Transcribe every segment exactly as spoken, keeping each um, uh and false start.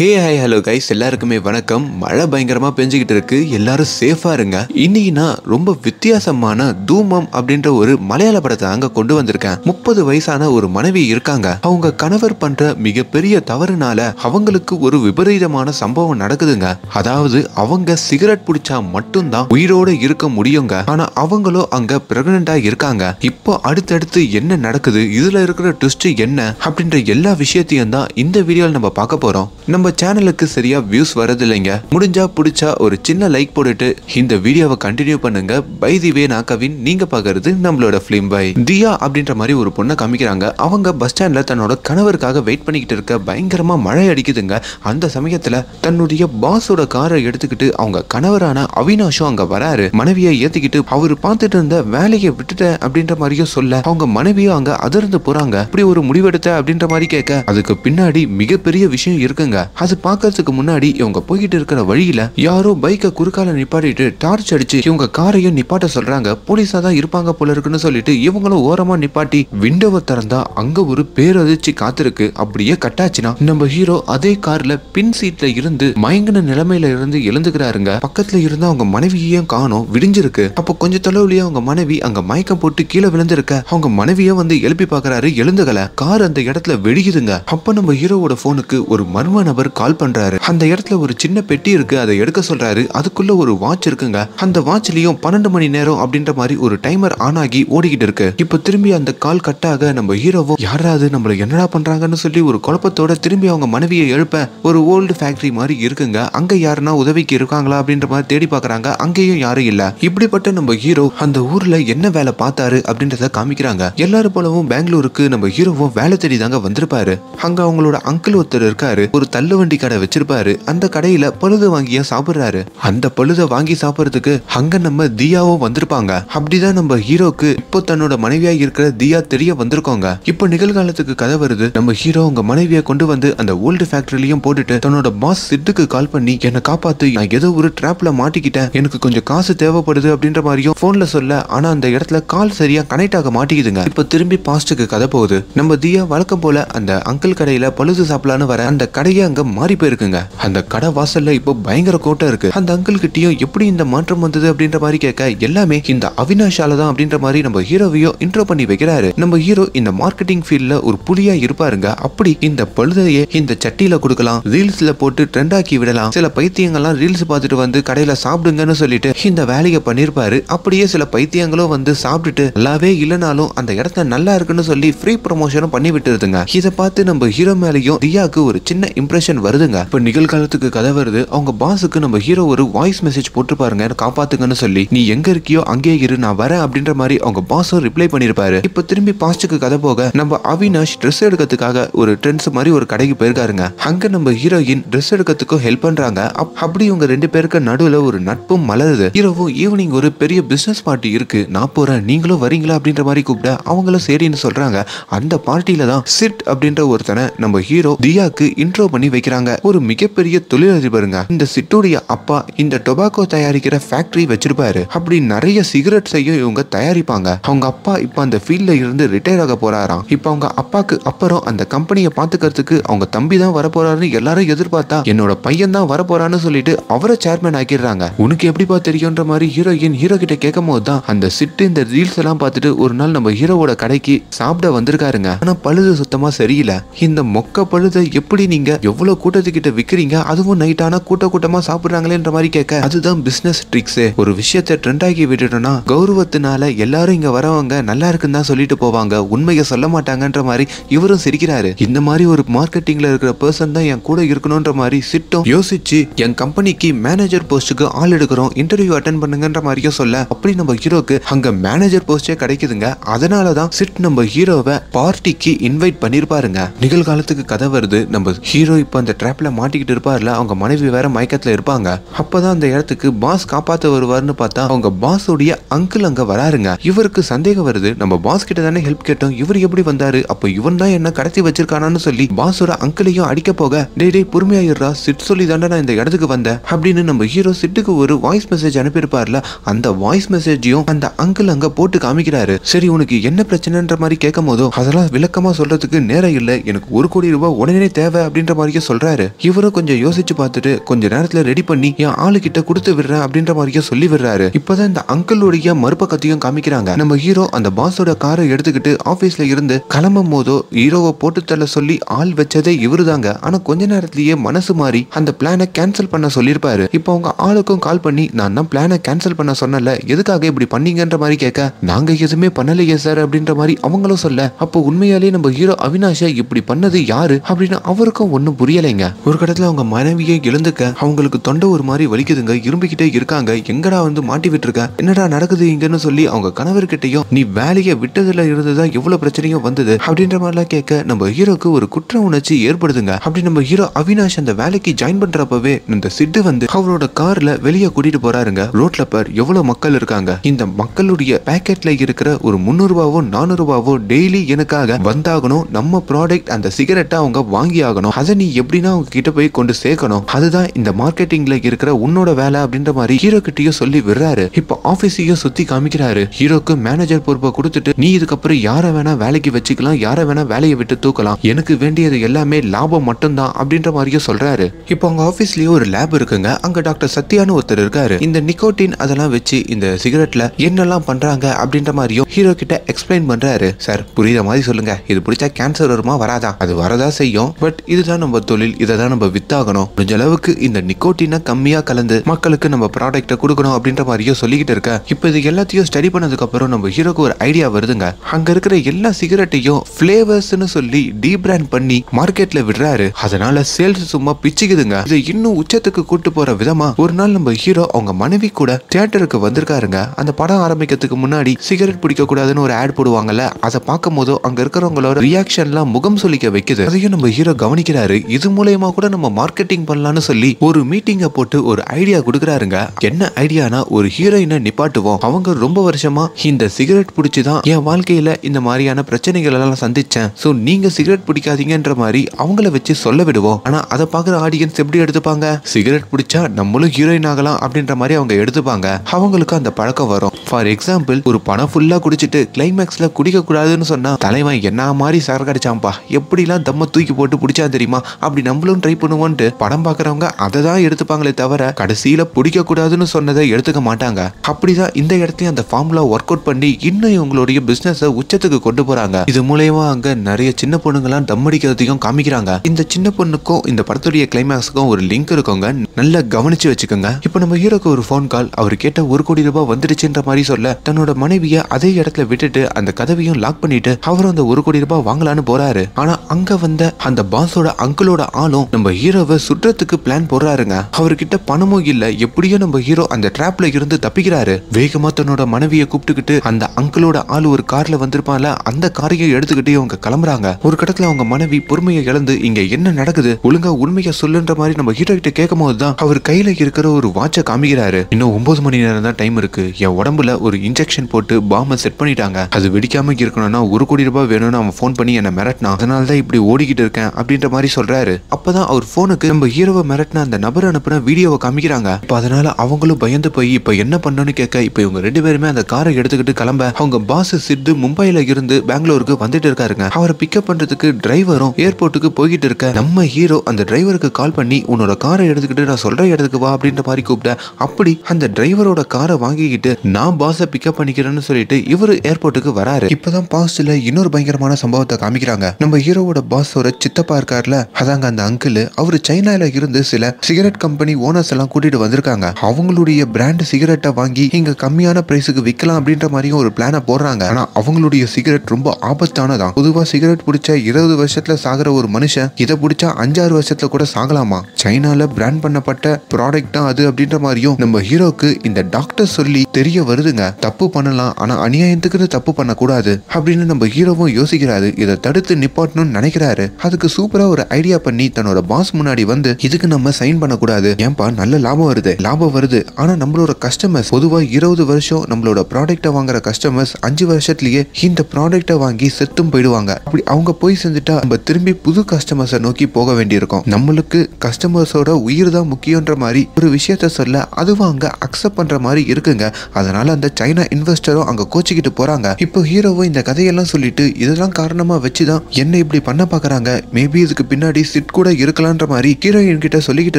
Hey hi hello guys, எல்லாருக்குமே வணக்கம். மழை பயங்கரமாக பெஞ்சிக்கிட்டு இருக்கு, எல்லாரும் சேஃபாக இருங்க. இன்னைக்குனா ரொம்ப வித்தியாசமான தூமம் அப்படின்ற ஒரு மலையாள படத்தை அங்கே கொண்டு வந்திருக்கேன். முப்பது வயசான ஒரு மனைவி இருக்காங்க. அவங்க கணவர் பண்ற மிகப்பெரிய தவறுனால அவங்களுக்கு ஒரு விபரீதமான சம்பவம் நடக்குதுங்க. அதாவது அவங்க சிகரெட் பிடிச்சா மட்டும்தான் உயிரோட இருக்க முடியுங்க. ஆனா அவங்களோ அங்க பிரெக்னண்டா இருக்காங்க. இப்போ அடுத்தடுத்து என்ன நடக்குது, இதுல இருக்கிற ட்விஸ்ட் என்ன அப்படின்ற எல்லா விஷயத்தையும் தான் இந்த வீடியோவில் நம்ம பார்க்க போறோம். நம்ம சேனலுக்கு சரியா வியூஸ் வரது இல்லைங்க. முடிஞ்சா பிடிச்சா ஒரு சின்ன லைக் போட்டுட்டு இந்த வீடியோவை கண்டினியூ பண்ணுங்க. பை தி வே, நான் கவின், நீங்க பாக்குறது நம்மளோட ஃபிலிம் பை. தியா அப்படின்ற மாதிரி ஒரு பொண்ணை காமிக்கிறாங்க. அவங்க பஸ் ஸ்டாண்ட்ல தன்னோட கணவருக்காக வெயிட் பண்ணிக்கிட்டு இருக்க, பயங்கரமா மழை அடிக்குதுங்க. அந்த சமயத்துல தன்னுடைய பாஸோட காரை எடுத்துக்கிட்டு அவங்க கணவரான அவினாஷும் அங்க வராரு. மனைவியை ஏத்திக்கிட்டு அவரு பார்த்துட்டு இருந்த வேலையை விட்டுட்ட அப்படின்ற மாதிரியும் சொல்ல, அவங்க மனைவியும் அங்க அதிர்ந்து போறாங்க. இப்படி ஒரு முடிவெடுத்த அப்படின்ற மாதிரி கேட்க, அதுக்கு பின்னாடி மிகப்பெரிய விஷயம் இருக்குங்க. அது பாக்கிறதுக்கு முன்னாடி இவங்க போயிட்டு இருக்கிற வழியில யாரோ பைக்க குறுக்கால நிப்பாட்டிட்டு டார்ச் அடிச்சு இவங்க காரையும் நிப்பாட்ட சொல்றாங்க. போலீஸா தான் இருப்பாங்க போல இருக்குன்னு சொல்லிட்டு இவங்களும் ஓரமா நிப்பாட்டி விண்டோவை திறந்தா அங்க ஒரு பேரதிர்ச்சி காத்திருக்கு. அப்படியே கட்டாச்சுனா நம்ம ஹீரோ அதே கார்ல பின் சீட்ல இருந்து மயங்கின நிலைமையில இருந்து எழுந்துக்கிறாருங்க. பக்கத்துல இருந்து அவங்க மனைவியையும் காணோம், விடிஞ்சிருக்கு. அப்ப கொஞ்சம் தொலைவுலயே அவங்க மனைவி அங்க மயக்கம் போட்டு கீழே விழுந்திருக்க, அவங்க மனைவிய வந்து எழுப்பி பாக்குறாரு, எழுந்துக்கல. கார் அந்த இடத்துல வெடிக்குதுங்க. அப்ப நம்ம ஹீரோவோட போனுக்கு ஒரு மர்ம நபர் கால் பண்றாரு. அந்த இடத்துல ஒரு சின்ன பெட்டி இருக்கு, அதை எடுக்க சொல்றாரு. அதுக்குள்ள ஒரு வாட்ச் இருக்குங்க. அந்த வாட்ச்லயும் பன்னெண்டு மணி நேரம் அப்படின்ற மாதிரி ஒரு டைமர் ஆன் ஆகி ஓடிக்கிட்டு இருக்கு. இப்ப திரும்பி அந்த கால் கட்டாக நம்ம ஹீரோவோ யாராவது நம்மள என்னடா பண்றாங்கன்னு சொல்லி ஒரு குழப்பத்தோட திரும்பி அவங்க மனைவியை எழுப்ப, ஒரு ஓல்டு ஃபேக்டரி மாதிரி இருக்குங்க. அங்க யாருன்னா உதவிக்கு இருக்காங்களா அப்படின்ற மாதிரி தேடி பாக்குறாங்க. அங்கேயும் யாரும் இல்ல. இப்படிப்பட்ட நம்ம ஹீரோ அந்த ஊர்ல என்ன வேலை பார்த்தாரு அப்படின்றத காமிக்கிறாங்க. எல்லாரும் போலவும் பெங்களூருக்கு நம்ம ஹீரோவும் வேலை தேடி தாங்க வந்திருப்பாரு. அங்க அவங்களோட அங்கிள் ஒருத்தர் இருக்காரு, ஒரு தள்ளு வண்டி கடை வச்சிருப்பாரு. அந்த கடையில பழுது வாங்கியா சாப்பிடுறாரு. அந்த பழுத வாங்கி சாப்பிடுறதுக்கு அங்க நம்ம தியாவும் வந்திருப்பாங்க. அப்படிதான் நம்ம ஹீரோக்கு இப்போ தன்னோட மனைவியா இருக்கிற தியா தெரிய வந்திருக்கோங்க. இப்போ நிகழ்காலத்துக்கு கதை வருது. நம்ம ஹீரோ உங்க மனைவியை கொண்டு வந்து அந்த ஓல்டு ஃபேக்டரியிலயும் போட்டுட்டு தன்னோட பாஸ் சிட்டுக்கு கால் பண்ணி, என்னை காப்பாத்து, நான் ஏதோ ஒரு டிராப்ல மாட்டிக்கிட்டேன், எனக்கு கொஞ்சம் காசு தேவைப்படுது அப்படின்ற மாதிரியும் போன்ல சொல்ல, ஆனா அந்த இடத்துல கால் சரியா கனெக்ட் ஆக மாட்டேங்குதுங்க. இப்ப திரும்பி பாஸ்டுக்கு கதை போகுது. நம்ம தியா வழக்கம் போல அந்த அங்கிள் கடையில பழுது சாப்பிடலான்னு வர, அந்த கடையை அங்க மாறி போயிருக்குங்க. அந்த கடை வாசல்ல இப்போ பயங்கர கோட்டை இருக்கு. அந்த அங்கிள் கிட்டயும் எப்படி இந்த மாற்றம் வந்தது அப்படின்ற மாதிரி கேட்க, எல்லாமே இந்த அவினாஷால தான் அப்படின்ற மாதிரி நம்ம ஹீரோவையோ இன்ட்ரோ பண்ணி வைக்கிறாரு. நம்ம ஹீரோ இந்த மார்க்கெட்டிங் ஃபீல்ட்ல ஒரு புலியா இருப்பாருங்க. அப்படி இந்த பழுதையே இந்த சட்டியில கொடுக்கலாம், ரீல்ஸ்ல போட்டு ட்ரெண்ட் ஆக்கி விடலாம். சில பைத்தியங்கள்லாம் ரீல்ஸ் பார்த்துட்டு வந்து கடையில சாப்பிடுங்கன்னு சொல்லிட்டு இந்த வேலையை பண்ணிருப்பாரு. அப்படியே சில பைத்தியங்களும் வந்து சாப்பிட்டுட்டு நல்லாவே இல்லைனாலும் அந்த இடத்த நல்லா இருக்குன்னு சொல்லி ஃப்ரீ ப்ரமோஷனும் பண்ணி விட்டுருதுங்க. இதை பார்த்து நம்ம ஹீரோ மேலையும் தியாக்கு ஒரு சின்ன இம்ப்ரெஷன் வருதுங்க. இப்ப நிகழ்காலத்துக்கு கதை வருது. அவங்க பாஸுக்கு நம்ம ஹீரோ ஒரு வாய்ஸ் மெசேஜ் போட்டு பாருங்க, காப்பாத்துங்கன்னு சொல்லி, நீ எங்க இருக்கியோ அங்கே இரு, நான் வரேன் அப்படின்ற மாதிரி அவங்க பாஸும் ரிப்ளை பண்ணிருப்பாரு. இப்ப திரும்பி பாஸ்டுக்கு கதை போக, நம்ம அவினாஷ் ட்ரெஸ் எடுக்கிறதுக்காக ஒரு ட்ரெண்ட்ஸ் மாதிரி ஒரு கடைக்கு போயிருக்காருங்க. அங்க நம்ம ஹீரோயின் ட்ரெஸ் எடுக்கிறதுக்கும் ஹெல்ப் பண்றாங்க. அப்படி இவங்க ரெண்டு பேருக்கு நடுவுல ஒரு நட்பும் மலருது. ஹீரோவும் ஈவினிங் ஒரு பெரிய பிசினஸ் பார்ட்டி இருக்கு, நான் போறேன், நீங்களும் வரீங்களா அப்படின்ற மாதிரி கூப்பிட அவங்களும் சரின்னு சொல்றாங்க. அந்த பார்ட்டியில தான் சிட் அப்படின்ற ஒருத்தனை நம்ம ஹீரோ தியாக்கு இன்ட்ரோ பண்ணி வைக்கிறாங்க. ஒரு மிகப்பெரிய தொழிலதிபருங்க. இந்த சிட்டுடைய அப்பா இந்த டொபாக்கோ தயாரிக்கிற ஃபேக்டரி வச்சிருப்பாரு. அப்படி நிறைய சிகரெட்ஸையும் இவங்க தயாரிப்பாங்க. அவங்க அப்பா இப்ப அந்த ஃபீல்ட்ல இருந்து ரிட்டையர் ஆக போறாராம். இப்ப அவங்க அப்பாக்கு அப்புறம் அந்த கம்பெனியை பாத்துக்கிறதுக்கு அவங்க தம்பி தான் வரப்போறாருன்னு எல்லாரும் எதிர்பார்த்தா, என்னோட பையன் தான் வரப்போறான்னு சொல்லிட்டு அவரை சேர்மேன் ஆக்கிடுறாங்க. உனக்கு எப்படிப்பா தெரியும்ன்ற மாதிரி ஹீரோயின் ஹீரோ கிட்ட கேட்கும் போது தான் அந்த சிட்டு இந்த ரீல்ஸ் எல்லாம் பார்த்துட்டு ஒரு நாள் நம்ம ஹீரோவோட கடைக்கு சாப்பிட வந்திருக்காருங்க. ஆனா பழுது சுத்தமா சரியில்லை. இந்த மொக்க பழுதை எப்படி நீங்க எவ்வளவு கூட்டத்துக்கிட்ட விக்கிறீங்க, அதுவும் நைட் ஆனா கூட்ட கூட்டமா சாப்பிடுறாங்களேன்ற மாதிரி கேட்க, அதுதான் பிசினஸ் ட்ரிக்ஸ். ஒரு விஷயத்தை ட்ரெண்ட் ஆகி விட்டுட்டோம்னா கௌரவத்தினால எல்லாரும் இங்க வரவங்க நல்லா இருக்குன்னு தான் சொல்லிட்டு போவாங்க, உண்மையை சொல்ல மாட்டாங்கன்ற மாதிரி இவரும் சிரிக்கிறாரு. இந்த மாதிரி ஒரு மார்க்கெட்டிங்ல இருக்கிற பர்சன் தான் என் கூட இருக்கணும்ன்ற மாதிரி சிட்டம் யோசிச்சு, என் கம்பெனிக்கு மேனேஜர் போஸ்டுக்கு ஆள் எடுக்கிறோம், இன்டர்வியூ அட்டென்ட் பண்ணுங்கன்ற மாதிரியும் சொல்ல, அப்படி நம்ம ஹீரோக்கு அங்க மேனேஜர் போஸ்டே கிடைக்குதுங்க. அதனாலதான் சிட் நம்ம ஹீரோவை பார்ட்டிக்கு இன்வைட் பண்ணிருப்பாருங்க. நிகழ்காலத்துக்கு கதை வருது. நம்ம ஹீரோ இப்ப அந்த ட்ராப்ல மாட்டிக்கிட்டு இருப்பாருல, அவங்க மனைவி வேற மயக்கத்துல இருப்பாங்க. அப்பதான் அந்த இடத்துக்கு பாஸ் காப்பாத்த வருவாருன்னு பார்த்தா அவங்க பாஸோடைய அங்கிள் அங்க வராருங்க. இவருக்கு சந்தேகம் வருது, நம்ம பாஸ் கிட்ட தானே ஹெல்ப் கேட்டோம், இவர் எப்படி வந்தாரு, அப்ப இவன் தான் என்ன கடத்தி வச்சிருக்கானான்னு சொல்லி பாஸோட அங்கிளையும் அடிக்க போக, டேய் டேய் பொறுமையா இருடா, சிட் சொல்லி தாண்டா நான் இந்த இடத்துக்கு வந்தேன் அப்படின்னு நம்ம ஹீரோ சிட்டுக்கு ஒரு வாய்ஸ் மெசேஜ் அனுப்பியிருப்பாருல, அந்த வாய்ஸ் மெசேஜையும் அந்த அங்கிள் அங்க போட்டு காமிக்கிறாரு. சரி உனக்கு என்ன பிரச்சனைன்ற மாதிரி கேட்கும் போதும், அதெல்லாம் விளக்கமா சொல்றதுக்கு நேரம் இல்லை, எனக்கு ஒரு கோடி ரூபாய் உடனே தேவை அப்படின்ற மாதிரியே சொல்றாரு. இவரும் கொஞ்சம் யோசிச்சு பார்த்துட்டு கொஞ்ச நேரத்துல ரெடி பண்ணி என் ஆளு கிட்ட கொடுத்து விடுறேன் அப்படின்ற மாதிரியே சொல்லி விடுறாரு. இப்பதான் இந்த அங்கிளுடைய மறுப கத்தியும் காமிக்கிறாங்க. நம்ம ஹீரோ அந்த பாஸோட காரை எடுத்துக்கிட்டு ஆபீஸ்ல இருந்து கிளம்பும் போதோ ஹீரோவை போட்டு தள்ள சொல்லி ஆள் வச்சதே இவரு தாங்க. ஆனா கொஞ்ச நேரத்திலேயே மனசு மாறி அந்த பிளானை கேன்சல் பண்ண சொல்லியிருப்பாரு. இப்போ அவங்க ஆளுக்கும் கால் பண்ணி நான் தான் பிளானை கேன்சல் பண்ண சொன்னல, எதுக்காக இப்படி பண்ணீங்கன்ற மாதிரி கேட்க, நாங்க எதுவுமே பண்ணலையே சார் அப்படின்ற மாதிரி அவங்களும் சொல்ல, அப்போ உண்மையாலே நம்ம ஹீரோ அவினாஷை இப்படி பண்ணது யாரு அப்படின்னு அவருக்கும் ஒன்னும் புரியலைங்க. ஒரு கட்டத்துல அவங்க மனைவியை எழுந்துக்க அவங்களுக்கு தொண்டை ஒரு மாதிரி வலிக்குதுங்க. இரும்பிக்கிட்டே இருக்காங்க, எங்கடா வந்து மாட்டி விட்டு இருக்க, என்னடா நடக்குது இங்கன்னு சொல்லி அவங்க கணவர்கிட்டையும் நீ வேலையை விட்டதுல இருந்துதான் இவ்வளவு பிரச்சனையும் வந்தது அப்படின்ற மாதிரிலாம் கேட்க நம்ம ஹீரோக்கு ஒரு குற்ற உணர்ச்சி ஏற்படுதுங்க. அப்படி நம்ம ஹீரோ அவினாஷ் அந்த வேலைக்கு ஜாயின் பண்றப்பவே இந்த சிட்டு வந்து அவரோட கார்ல வெளியே கூட்டிட்டு போறாருங்க. ரோட்ல பார் எவ்வளவு மக்கள் இருக்காங்க, இந்த மக்களுடைய பேக்கெட்ல இருக்கிற ஒரு முன்னூறு ரூபாவோ நானூறு ரூபாவோ டெய்லி எனக்காக வந்தாகணும், நம்ம ப்ராடக்ட் அந்த சிகரெட்டை அவங்க வாங்கி ஆகணும், அதை நீ எப்படின்னா அவங்க கிட்ட போய் கொண்டு சேர்க்கணும், அதுதான் இந்த மார்க்கெட்டிங்ல இருக்கிற உன்னோட வேலை அப்படின்ற மாதிரி ஹீரோ கிட்டயும் சொல்லி விடுறாரு. இப்போ ஆபீஸையும் சுத்தி காமிக்கிறாரு. ஹீரோக்கு மேனேஜர் பொறுப்பை கொடுத்துட்டு நீ இதுக்கப்புறம் யாரை வேணா வேலைக்கு வச்சுக்கலாம், யாரை வேணா வேலையை விட்டு தூக்கலாம், எனக்கு வேண்டியது எல்லாமே லாபம் மட்டும்தான் அப்படின்ற மாதிரியும் சொல்றாரு. இப்போ அவங்க ஆபீஸ்லயே ஒரு லேப் இருக்குங்க. அங்க டாக்டர் சத்யான்னு ஒருத்தர் இருக்காரு. இந்த நிக்கோட்டின் அதெல்லாம் வச்சு இந்த சிகரெட்ல என்னெல்லாம் பண்றாங்க அப்படின்ற மாதிரியும் ஹீரோ கிட்ட எக்ஸ்பிளைன் பண்றாரு. சார் புரியுற மாதிரி சொல்லுங்க, இது பிடிச்சா கேன்சர் வருமா, வராதா? அது வரதா செய்யும், பட் இதுதான் நம்ம தொழில், இதான் நம்ம வித்தாகணும், முடிஞ்ச அளவுக்கு இந்த நிக்கோட்டினை கம்மியா கலந்து மக்களுக்கு நம்ம ப்ராடக்ட கொடுக்கணும் அப்படின்ற மாதிரியும் சொல்லிக்கிட்டு இருக்க. இப்போ இது எல்லாத்தையும் ஸ்டடி பண்ணதுக்கு அப்புறம் நம்ம ஹீரோக்கு ஒரு ஐடியா வருதுங்க. அங்க இருக்கிற எல்லா சிகரெட்டையும் பிளேவர்ஸ்னு சொல்லி டீ பிராண்ட் பண்ணி மார்க்கெட்ல விடுறாரு. அதனால சேல்ஸ் சும்மா பிச்சுக்குதுங்க. இதை இன்னும் உச்சத்துக்கு கூட்டு போற விதமா ஒரு நாள் நம்ம ஹீரோ அவங்க மனைவி கூட தியேட்டருக்கு வந்திருக்காருங்க. அந்த படம் ஆரம்பிக்கிறதுக்கு முன்னாடி சிகரெட் பிடிக்க கூடாதுன்னு ஒரு ஆட் போடுவாங்கல்ல, அதை பார்க்கும் போது அங்க இருக்கிறவங்களோட ரியாக்ஷன்லாம் முகம் சொல்லிக்க வைக்குது. அதையும் நம்ம ஹீரோ கவனிக்கிறாரு. இது மூலமா கூட நம்ம மார்க்கெட்டிங் பண்ணலாம்னு சொல்லி ஒரு மீட்டிங்க போட்டு ஒரு ஐடியா கொடுக்கறாருங்க. என்ன ஐடியானா, ஒரு ஹீரோயினை நிப்பாட்டுவோம், அவங்க ரொம்ப வருஷமா இந்த சிகரெட் பிடிச்சுதான் என் வாழ்க்கையில இந்த மாதிரியான பிரச்சனைகள் எல்லாம் சந்திச்சேன், சோ நீங்க சிகரெட் பிடிக்காதீங்கன்ற மாதிரி அவங்கள வச்சு சொல்ல விடுவோம். ஆனா அதை பாக்குற ஆடியன்ஸ் எப்படி எடுத்துப்பாங்க, சிகரெட் பிடிச்சா நம்மளும் ஹீரோயின் ஆகலாம் அப்படின்ற மாதிரி அவங்க எடுத்துப்பாங்க. அவங்களுக்கு அந்த பழக்கம் வரும். ஃபார் எக்ஸாம்பிள், ஒரு பணம் ஃபுல்லா குடிச்சிட்டு கிளைமேக்ஸ்ல குடிக்க கூடாதுன்னு சொன்னா தலைவன் என்ன மாதிரி சரக்கு அடிச்சாம்பா, எப்படிலாம் தம்ம தூக்கி போட்டு பிடிச்சா தெரியுமா, அப்படி நம்மளும் ட்ரை பண்ணுவோன்ட்டு படம் பாக்குறவங்க அதை தான் எடுத்துப்பாங்களே தவிர கடைசியில பிடிக்க கூடாதுன்னு சொன்னதை எடுத்துக்க மாட்டாங்க. அப்படிதான் இந்த இடத்துல அந்த ஃபார்முலா ஒர்க் அவுட் பண்ணி இன்னும் இவங்களுடைய பிசினஸ் உச்சத்துக்கு கொண்டு போறாங்க. இது மூலமா அங்க நிறைய சின்ன பொண்ணுங்களாம் தம் அடிக்கிறதையும் காமிக்கிறாங்க. இந்த சின்ன பொண்ணுக்கும் இந்த படத்துடைய கிளைமேக்ஸுக்கும் ஒரு லிங்க் இருக்குங்க, நல்லா கவனிச்சு வச்சுக்கோங்க. இப்போ நம்ம ஹீரோக்கு ஒரு ஃபோன் கால், அவர் கேட்ட ஒரு கோடி ரூபாய் வந்துடுச்சுன்ற மாதிரி சொல்ல தன்னோட மனைவியை அதே இடத்துல விட்டுட்டு அந்த கதவையும் லாக் பண்ணிட்டு அவரும் அந்த ஒரு கோடி ரூபாய் வாங்கலான்னு போறாரு. ஆனா அங்க வந்த அந்த பாஸோட அங்கிளோட ஆளும் நம்ம ஹீரோவை சுற்றத்துக்கு பிளான் போடுறாருங்க. அவர்கிட்ட பணமும் இல்ல. எப்படியோ நம்ம ஹீரோ அந்த டிராப்ல இருந்து தப்பிக்கிறாரு. வேகமா தன்னோட மனைவியை கூப்பிட்டுக்கிட்டு அந்த அங்கிளோட ஆளு ஒரு கார்ல வந்திருப்பான்ல, அந்த காரையும் எடுத்துக்கிட்டு அவங்க கிளம்புறாங்க. ஒரு கட்டத்துல அவங்க மனைவி பொறுமையை இழந்து இங்க என்ன நடக்குது, ஒழுங்கா உண்மையை சொல்லுன்ற மாதிரி நம்ம ஹீரோ கிட்ட கேட்கும் போதுதான் அவர் கையில இருக்கிற ஒரு வாட்சை காமிக்கிறாரு. இன்னும் ஒன்பது மணி நேரம் தான் டைம் இருக்கு, என் உடம்புல ஒரு இன்ஜெக்ஷன் போட்டு பாம்பை செட் பண்ணிட்டாங்க, அது வெடிக்காம இருக்கணும்னா ஒரு கோடி ரூபாய் வேணும்னு அவன் ஃபோன் பண்ணி என்ன மிரட்டினா, அதனால தான் இப்படி ஓடிக்கிட்டு இருக்கேன் அப்படின்ற மாதிரி சொல்றாரு. அப்பதான் அவர் போனுக்கு நம்ம ஹீரோவை மிரட்டின அந்த நபர் அனுப்புன வீடியோவை காமிக்கிறாங்க. இப்ப அதனால அவங்களும் பயந்து போய் இப்ப என்ன பண்ணணும்னு கேட்க, இப்ப இவங்க ரெண்டு பேருமே அந்த காரை எடுத்துக்கிட்டு கிளம்ப அவங்க பாஸ் சித்து மும்பையில இருந்து பெங்களூருக்கு வந்துட்டு இருக்காருங்க. அவரை பிக்கப் பண்றதுக்கு டிரைவரும் ஏர்போர்ட்டுக்கு போய்கிட்டு இருக்க நம்ம ஹீரோ அந்த டிரைவருக்கு கால் பண்ணி உன்னோட காரை எடுத்துக்கிட்டு நான் சொல்ற இடத்துக்கு வா அப்படின்ற மாதிரி கூப்பிட்ட, அப்படி அந்த டிரைவரோட காரை வாங்கிக்கிட்டு நான் பாஸை பிக்கப் பண்ணிக்கிறேன்னு சொல்லிட்டு இவரு ஏர்போர்ட்டுக்கு வராரு. இப்பதான் பாஸ்ல இன்னொரு பயங்கரமான சம்பவத்தை காமிக்கிறாங்க. நம்ம ஹீரோவோட பாஸோட சித்தப்பா இருக்காருல, அதாங்க அந்த அங்கிள். அவரு சைனால இருந்து சில சிகரெட் கம்பெனி ஓனர்ஸ் எல்லாம் கூட்டிட்டு வந்திருக்காங்க. அவங்களுடைய பிராண்ட் சிகரெட்டை வாங்கி இங்க கம்மியான பிரைஸுக்கு விற்கலாம் அப்படின்ற மாதிரியும் ஒரு பிளான போடுறாங்க. ஆனா அவங்களுடைய சிகரெட் ரொம்ப ஆபத்தானதான். பொதுவா சிகரெட் பிடிச்சா இருபது வருஷத்துல சாகிற ஒரு மனுஷன் இதை பிடிச்சா அஞ்சாறு வருஷத்துல கூட சாகலாமா, சைனால பிராண்ட் பண்ணப்பட்ட ப்ராடக்ட் தான் அது அப்படின்ற மாதிரியும் நம்ம ஹீரோக்கு இந்த டாக்டர் சொல்லி தெரிய வருதுங்க. தப்பு பண்ணலாம், ஆனா அநியாயத்துக்கு தப்பு பண்ண கூடாது அப்படின்னு நம்ம ஹீரோவும் யோசிக்கிறாரு. இதை தடுத்து நிப்பாட்டணும்னு நினைக்கிறாரு. அதுக்கு சூப்பரா ஒரு ஐடியா பண்ணி தன்னோட பாஸ் முன்னாடி வந்து இதுக்கு நம்ம சைன் பண்ண கூடாது, ஏன்பா நல்ல லாபம் வருது லாபம் வருது ஆனா நம்மளோட கஸ்டமர்ஸ் பொதுவா இருபது வருஷம் நம்மளோட ப்ராடக்ட வாங்குற கஸ்டமர்ஸ் அஞ்சு வருஷத்துலயே இந்த ப்ராடக்ட வாங்கி செத்தும் போயிடுவாங்க. அப்படி அவங்க போய் செஞ்சுட்டா நம்ம திரும்பி புது கஸ்டமர்ஸை நோக்கி போக வேண்டியிருக்கும். நம்மளுக்கு கஸ்டமர்ஸோட உயிர் தான் முக்கியன்ற மாதிரி ஒரு விஷயத்த சொல்ல அதுவும் அங்க அக்செப்ட் பண்ற மாதிரி இருக்குங்க. அதனால அந்த சைனா இன்வெஸ்டரும் அங்க கோச்சிக்கிட்டு போறாங்க. இப்போ ஹீரோவும் இந்த கதையெல்லாம் சொல்லிட்டு இதெல்லாம் காரணமா வச்சுதான் என்ன இப்படி பண்ண பாக்குறாங்க, மேபி இதுக்கு பின்னாடி சிட் கூட இருக்கலாம்ன்ற மாதிரி ஹீரோ என்கிட்ட சொல்லிக்கிட்டு